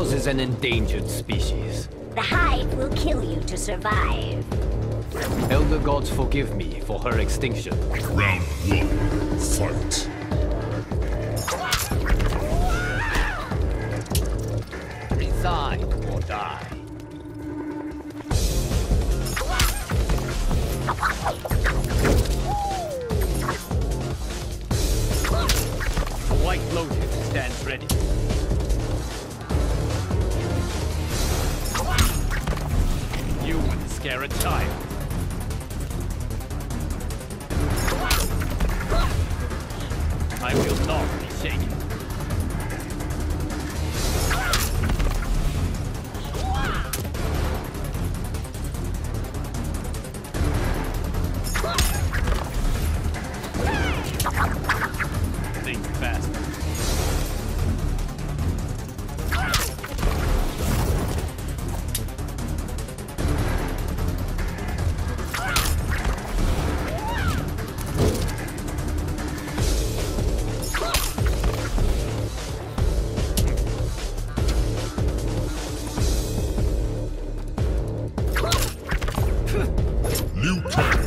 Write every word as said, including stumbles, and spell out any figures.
Ours is an endangered species. The Hive will kill you to survive. Elder gods forgive me for her extinction. Round one, fight. Resign or die. The White Lotus stands ready. You wouldn't scare a child. I will not be shaken. Think fast. New time.